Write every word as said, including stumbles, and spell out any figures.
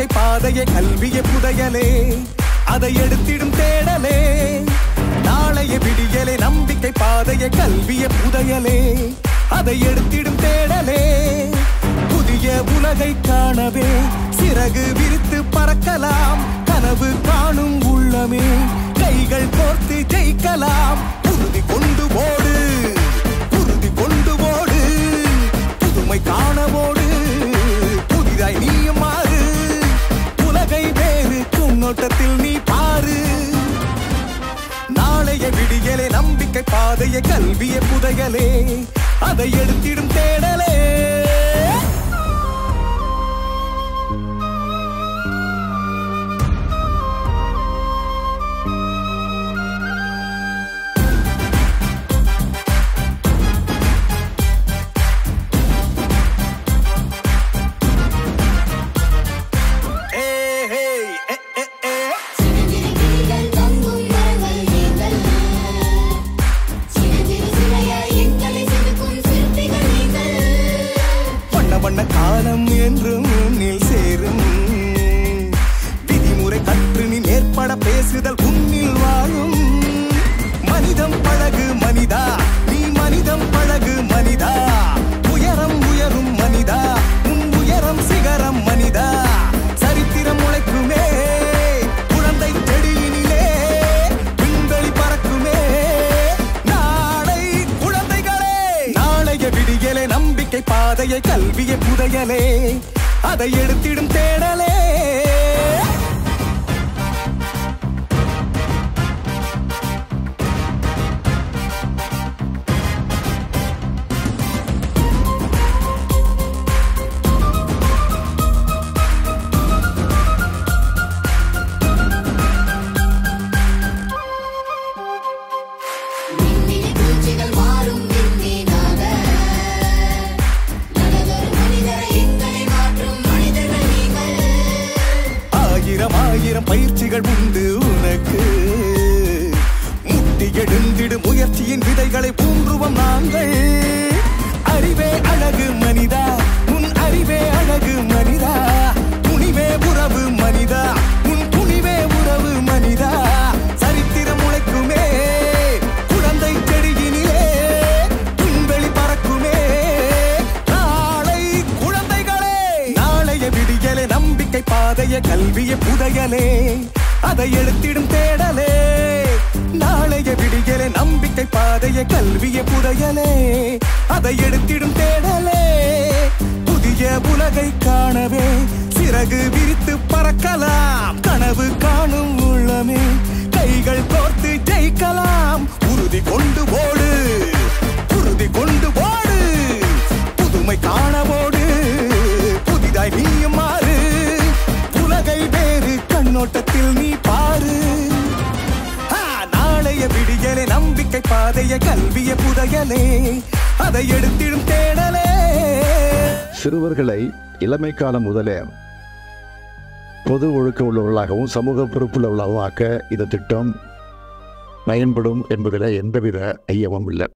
வாழ்க்கை பாதையை கல்வியை புதையலே அதை எடுத்திடும் தேடலே நாளைய விடியலே நம்பிக்கை பாதையை கல்வியை புதையலே அதை எடுத்திடும் தேடலே புதிய உலகை காணவே சிறகு விரித்து பறக்கலாம் கனவு காணும் உள்ளமே கைகள் கோர்த்து ஜெயிக்கலாம் உறுதி கொண்டு ஓடு உறுதி கொண்டு ஓடு புதுமை காண ஓடு புதிதாய் நீயும் மாறு உலகை வேறு கண்ணோட்டத்தில் நீ பாரு நாளைய விடியலே நம்பிக்கை பாதையை கல்வியை புதையலே அதை எடுத்திடும் தேடலே பாதையை கல்வியை புதையலே அதை எடுத்திடும் தேடலே கல்வியை புதையலே அதை எடுத்திடும் தேடலே நாளைய விடியலே நம்பிக்கை பாதையை கல்வியை புதையலே அதை எடுத்திடும் தேடலே புதிய உலகை காணவே சிறகு விரித்து பறக்கலாம் கனவு காணும் உள்ளமே கைகள் கோர்த்து ஜெயிக்கலாம் உறுதி கொண்டு ஓடு உறுதி கொண்டு ஓடு புதுமை காண ஓடு புதிதாய் நீயும் மாறு வேறு கண்ணோட்டத்தில் நீ பாரு நாளைய விடியலே நம்பிக்கை பாதையை கல்வியை புதையலே அதை எடுத்திடும் தேடலே. சிறுவர்களை இளமை காலம் முதலே பொது ஒழுக்க உள்ளவர்களாகவும் சமூக பொறுப்புள்ளவர்களாகவும் ஆக்க இந்த திட்டம் பயன்படும் என்பதில் எந்தவித ஐயமும் இல்லை.